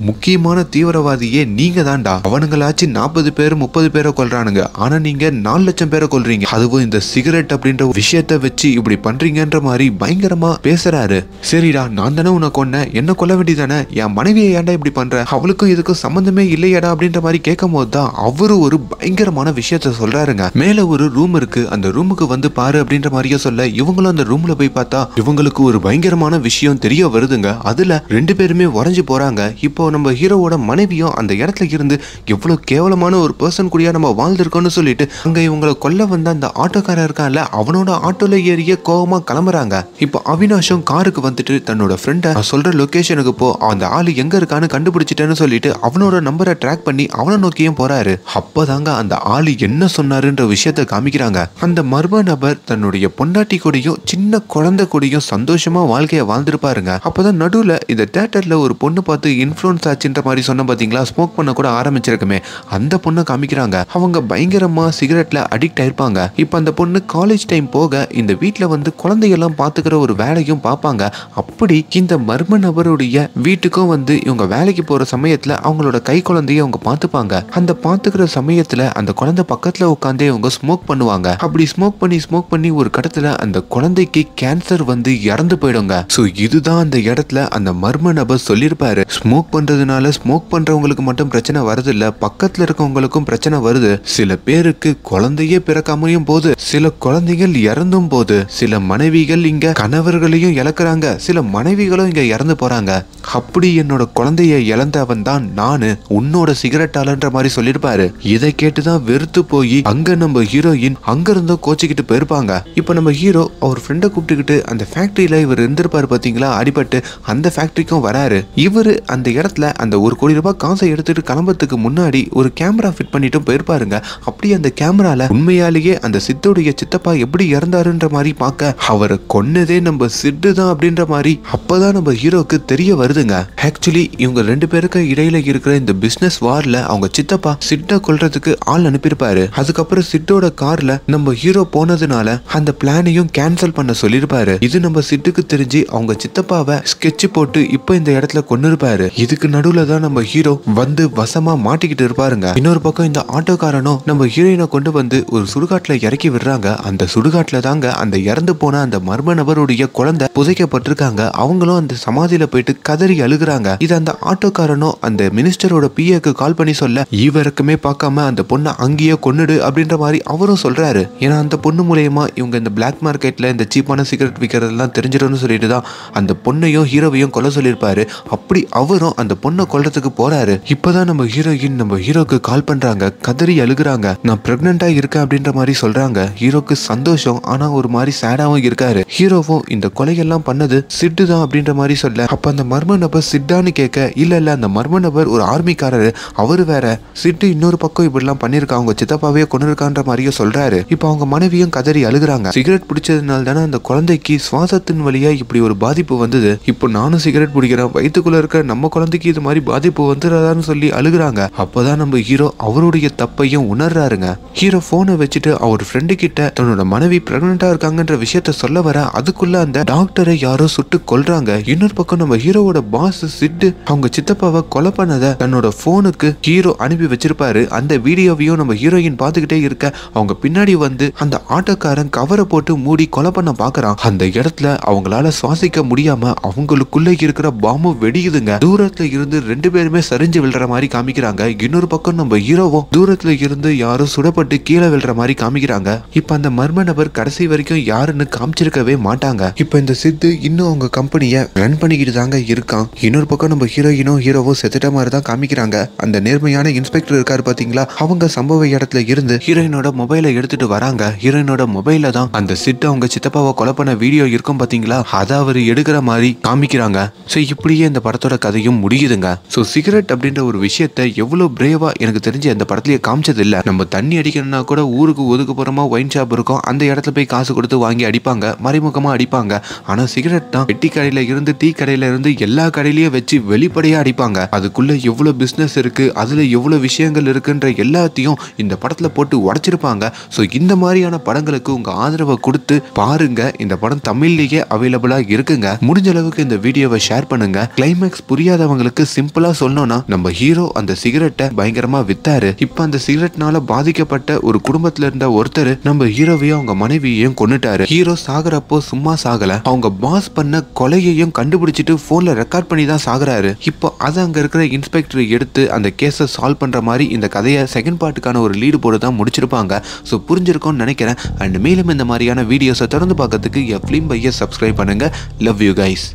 முக்கியமான தீவிரவாதியே நீங்க தாண்டா. அவனுங்களாச்சு நாற்பது பேர் முப்பது பேரை கொல்றானுங்க, ஆனா நீங்க நாலு லட்சம் பேரை கொல்றீங்க, அதுவும் இந்த சிகரெட் அப்படின்ற விஷயத்த வச்சு இப்படி பண்றீங்கன்ற மாதிரி பயங்கரமா பேசுறாரு. சரிடா நான் தானே உன்னை கொன்னேன், என்ன கொல்ல வேண்டியதானே, என் மனைவியை ஏன்டா இப்படி பண்ற, அவளுக்கும் இதுக்கும் சம்பந்தமே இல்லையாடா அப்படின்ற மாதிரி கேட்கும் போது தான் அவரு ஒரு பயங்கரமான விஷயத்த சொல்றாருங்க. மேல ஒரு ரூம் இருக்கு, அந்த ரூமுக்கு வந்து பாரு அப்படின்ற மாதிரியே சொல்ல இவங்களும் அந்த ரூம்ல போய் பார்த்தா இவங்களுக்கு ஒரு பயங்கரமான விஷயம் தெரிய வருதுங்க. அதுல ரெண்டு பேருமே உறைஞ்சு போறாங்க. இப்போ நம்ம ஹீரோவோட மனைவியும் அந்த இடத்துல இருந்து எவ்வளவு கேவலமான ஒரு பர்சன் கூடியா நம்ம வாழ்ந்திருக்கோம்னு சொல்லிட்டு அங்க இவங்களை கொல்ல வந்த அந்த ஆட்டோக்காரன் இருக்கான்ல அவனோட ஆட்டோல ஏறிய கோவமா கிளம்புறாங்க. இப்போ அவினாஷும் காருக்கு வந்துட்டு தன்னோட ஃப்ரெண்ட சொல்ற லொகேஷனுக்கு போ, அந்த ஆளு எங்க இருக்கான்னு கண்டுபிடிச்சிட்டேன்னு சொல்லிட்டு அவனோட நம்பரை ட்ராக் பண்ணி அவனை நோக்கியும் போறாரு. அப்பதாங்க அந்த ஆளு என்ன சொன்னாருன்ற விஷயத்த காமிக்கிறாங்க. அந்த மர்ம நபர் தன்னுடைய பொண்டாட்டி கூடயும் சின்ன குழந்தை கூடயும் சந்தோஷமா வாழ்க்கைய வாழ்ந்துருப்பாருங்க. அப்பதான் நடுவுல இந்த தியேட்டர்ல ஒரு பொண்ணு பார்த்து இன்ஃப்ளூயன்ஸ் ஆச்சுன்ற மாதிரி சொன்ன பாத்தீங்களா, ஸ்மோக் பண்ண கூட ஆரம்பிச்சிருக்குமே, அந்த பொண்ணை காமிக்கிறாங்க. அவங்க பயங்கரமா சிகரெட்ல அடிக்ட் ஆயிருப்பாங்க. இப்ப அந்த பொண்ணு காலேஜ் டைம் போக இந்த வீட்டுல வந்து குழந்தையெல்லாம் பாத்துக்கிற ஒரு வேலையும் பார்ப்பாங்க. அப்படி இந்த மர்ம நபருடைய வீட்டுக்கும் வந்து இவங்க வேலைக்கு போற சமயத்துல அவங்களோட கை குழந்தைய அவங்க பாத்துப்பாங்க. அந்த பாத்துக்கிற சமயத்துல அந்த குழந்தை பக்கத்துல உட்காந்து அவங்க ஸ்மோக் பண்ணுவாங்க. அப்படி ஸ்மோக் பண்ணி ஸ்மோக் பண்ணி ஒரு கடத்துல அந்த குழந்தைக்கு கேன்சர் வந்து இறந்து போயிடுங்க. சோ இதுதான் அந்த இடத்துல அந்த மர்ம நபர் சொல்லியிருப்பாரு, ஸ்மோக் பண்றதுனால ஸ்மோக் பண்றவங்களுக்கு மட்டும் பிரச்சனை வருது இல்ல, பக்கத்துல இருக்கவங்களுக்கும் பிரச்சனை வருது. சில பேருக்கு குழந்தையே பிறக்காமையும் போது, சில குழந்தைகள் இறந்தும் போது, சில மனைவிகள் இங்க கணவர்களையும் இழக்கிறாங்க, சில மனைவிகளும் இங்க இறந்து போறாங்க. அப்படி என்னோட குழந்தைய இழந்தவன் தான் நானு, உன்னோட சிகரெட்டாலன்ற மாதிரி சொல்லியிருப்பாரு. இதை கேட்டுதான் வெறுத்து போய் அங்க நம்ம ஹீரோயின் அங்க இருந்தோ கோச்சிக்கிட்டு போயிருப்பாங்க. இப்ப நம்ம ஹீரோ அவர் ஃப்ரெண்டை கூப்பிட்டுக்கிட்டு அந்த ஃபேக்டரியில இவர் இருந்திருப்பாரு பாத்தீங்களா அடிபட்டு, அந்த ஃபேக்டரிக்கும் வராரு. இவரு அந்த இடத்துல அந்த ஒரு கோடி ரூபாய் காசை எடுத்துட்டு கிளம்புறதுக்கு முன்னாடி ஒரு கேமரா ஃபிட் பண்ணிட்டும் போயிருப்பாருங்க. அப்படி அந்த கேமரால உண்மையாலேயே அந்த சித்தோடைய சித்தப்பா எப்படி இறந்தாருன்ற மாதிரி பார்க்க அவரை கொன்னதே நம்ம சித்து தான் அப்படின்ற மாதிரி அப்பதான் நம்ம ஹீரோக்கு தெரிய வருதுங்க. ஆக்சுவலி இவங்க ரெண்டு பேருக்கு இடையில இருக்கிற இந்த பிசினஸ் வார்ல அவங்க சித்தப்பா சிட்டை கொல்றதுக்கு ஆள் அனுப்பியிருப்பாரு. அதுக்கப்புறம் சிட்டோட கார்ல நம்ம ஹீரோ போனதுனால அந்த பிளானையும் கேன்சல் பண்ண சொல்லியிருப்பாரு. இது நம்ம சிட்டுக்கு தெரிஞ்சு அவங்க சித்தப்பாவை ஸ்கெட்ச் போட்டு இப்ப இந்த இடத்துல கொண்டு இருப்பாரு. இதுக்கு நடுவுல தான் நம்ம ஹீரோ வந்து வசமா மாட்டிக்கிட்டு இருப்பாருங்க. இன்னொரு பக்கம் இந்த ஆட்டோக்காரனும் நம்ம ஹீரோயினை கொண்டு வந்து ஒரு சுடுகாட்டுல இறக்கி விடுறாங்க. அந்த சுடுகாட்டுல தாங்க அந்த இறந்து போன அந்த மர்ம நபருடைய குழந்தை புதைக்கப்பட்டிருக்காங்க. அவங்களும் அந்த சமாதியில போயிட்டு கதறி அழுகுறாங்க. இது அந்த ஆட்டோக்காரனும் அந்த மினிஸ்டரோட பிஏக்கு கால் பண்ணி சொல்ல இவருக்குமே பார்க்காம அந்த பொண்ணை அங்கேயே கொன்னுடு அப்படின்ற மாதிரி அவரும் சொல்றாரு. ஏன்னா அந்த பொண்ணு மூலமா இவங்க இந்த பிளாக் மார்க்கெட்ல இந்த சீப்பான சிகரெட் விற்கிறதெல்லாம் தெரிஞ்சிடும்னு சொல்லிட்டு தான் அந்த பொண்ணையும் ஹீரோவையும் கொல்ல சொல்லியிருப்பாரு. அப்படி அவரும் அந்த பொண்ணை கொல்றதுக்கு போறாரு. இப்பதான் நம்ம ஹீரோயின் நம்ம ஹீரோக்கு கால் பண்றாங்க, கதறி அழுகுறாங்க, நான் பிரெக்னண்டா இருக்கேன் அப்படின்ற மாதிரி சொல்றாங்க. ஹீரோக்கு சந்தோஷம், ஆனா ஒரு மாதிரி சேடாவும் இருக்காரு. ஹீரோவும் இந்த கொலையெல்லாம் பண்ணது சிட்டு தான் அப்படின்ற மாதிரி சொல்ல அப்ப அந்த மர்ம நபர் சிட்டான்னு கேட்க இல்ல இல்ல அந்த மர்ம நபர் ஒரு ஆர்மிக்காரரு, அவரு வேற, சிட்டு இன்னொரு பக்கம் இப்படி எல்லாம் பண்ணிருக்காங்க, அவங்க சித்தப்பாவே கொண்டிருக்கான்ற மாதிரியே சொல்றாரு. இப்ப அவங்க மனைவியும் கதறி அழுகுறாங்க. சிகரெட் பிடிச்சதுனால தானே அந்த குழந்தைக்கு சுவாசத்தின் வழியா இப்படி ஒரு பாதிப்பு வந்தது, இப்போ நானும் சிகரெட் பிடிக்கிறேன், வயிற்றுக்குள்ள இருக்க நம்ம குழந்தைக்கு இது மாதிரி பாதிப்பு வந்துடாதான்னு சொல்லி அழுகுறாங்க. அப்பதான் நம்ம ஹீரோ அவருடைய தப்பு அப்பையும் உணர்றாருங்க. ஹீரோ போனை வச்சுட்டு அவர் ஃப்ரெண்டு கிட்ட தன்னோட மனைவி பிரெக்னெண்டா இருக்காங்கன்ற விஷயத்த சொல்ல வர அதுக்குள்ள அந்த டாக்டரை யாரோ சுட்டு கொல்றாங்க. இன்னொரு பக்கம் நம்ம ஹீரோவோட பாஸ் சிட்டு அவங்க சித்தப்பாவை கொலை பண்ணத தன்னோட போனுக்கு ஹீரோ அனுப்பி வச்சிருப்பாரு. அந்த வீடியோவையும் நம்ம ஹீரோயின் பாத்துக்கிட்டே இருக்க அவங்க பின்னாடி வந்து அந்த ஆட்டோக்காரன் கவரை போட்டு மூடி கொலை பண்ண பாக்குறான். அந்த இடத்துல அவங்களால சுவாசிக்க முடியாம அவங்களுக்குள்ள இருக்கிற பாம்பு வெடியுதுங்க. தூரத்துல இருந்து ரெண்டு பேருமே சரிஞ்சு விழுற மாதிரி காமிக்கிறாங்க. இன்னொரு பக்கம் நம்ம ஹீரோவும் தூரத்துல இருந்து யாரோ சுடப்பட்டு கீழே விழுற மாதிரி காமிக்கிறாங்க. இப்ப அந்த மர்ம நபர் கடைசி வரைக்கும் யாருன்னு காமிச்சிருக்கவே மாட்டாங்க. இப்ப இந்த சித்து இன்னும் அவங்க கம்பெனியை ரன் பண்ணிக்கிட்டு தாங்க இருக்கான். இன்னொரு பக்கம் நம்ம ஹீரோயினும் ஹீரோவும் செத்துட்ட மாதிரி தான் காமிக்கிறாங்க. அந்த நேர்மையான இன்ஸ்பெக்டர் இருக்காரு பாத்தீங்களா, அவங்க சம்பவ இடத்துல இருந்து ஹீரோயினோட மொபைலை எடுத்துட்டு வராங்க. ஹீரோயினோட மொபைல தான் அந்த சிட்டு அவங்க சித்தப்பாவை கொலை பண்ண வீடியோ இருக்கும் பாத்தீங்களா, அதை அவர் எடுக்கிற மாதிரி காமிக்கிறாங்க. சோ இப்படியே இந்த படத்தோட கதையும் முடியுதுங்க. சோ சிகரெட் அப்படின்ற ஒரு விஷயத்தை எவ்வளவு பிரேவா எனக்கு தெரிஞ்சு அந்த படத்திலேயே காமிச்சது இல்ல. நம்ம தண்ணி அடிக்கணும்னா கூட ஊருக்கு ஒதுக்குப்புறமா ஒயின் ஷாப் இருக்கும், அந்த இடத்துல போய் காசு கொடுத்து வாங்கி அடிப்பாங்க, மறைமுகமா அடிப்பாங்க. ஆனா சிகரெட் தான் வெட்டி கடையில இருந்து டீ கடையில இருந்து எல்லா கடையிலயும் வச்சு வெளிப்படையா அடிப்பாங்க. அதுக்குள்ள எவ்வளவு பிசினஸ் இருக்கு, அதுல எவ்வளவு விஷயங்கள் இருக்குன்ற எல்லாத்தையும் இந்த படத்துல போட்டு உடைச்சிருப்பாங்க. சோ இந்த மாதிரியான படங்களுக்கு உங்க ஆதரவை கொடுத்து பாருங்க. இந்த படம் தமிழ்லயே அவைலபிளா இருக்குங்க. முடிஞ்ச அளவுக்கு இந்த வீடியோவை ஷேர் பண்ணுங்க. கிளைமேக்ஸ் புரியாதவங்களுக்கு சிம்பிளா சொல்லணும்னா நம்ம ஹீரோ அந்த சிகரெட்டை பயங்கரமா வித்தாரு. இப்ப அந்த சிகரெட்னால பாதிக்கப்பட்ட ஒரு குடும்பத்துல இருந்த ஒருத்தர் நம்ம ஹீரோவையும் அவங்க மனைவியையும் கொன்னுட்டாரு. ஹீரோ சாகுறப்போ சும்மா சாகல, அவங்க பாஸ் பண்ண கொலையையும் கண்டுபிடிச்சிட்டு போன்ல ரெக்கார்ட் பண்ணி தான் சாகுறாரு. இப்போ அதை அங்க இருக்கிற இன்ஸ்பெக்டர் எடுத்து அந்த கேஸை சால்வ் பண்ற மாதிரி இந்த கதையை செகண்ட் பார்ட்டுக்கான ஒரு லீடு போட்டு தான் முடிச்சிருப்பாங்க. ஸோ புரிஞ்சிருக்கோன்னு நினைக்கிறேன். அண்ட் மேலும் இந்த மாதிரியான வீடியோஸை தொடர்ந்து பார்க்கறதுக்கு என் ஃபிலிம் பையை சப்ஸ்கிரைப் பண்ணுங்க. Love you guys.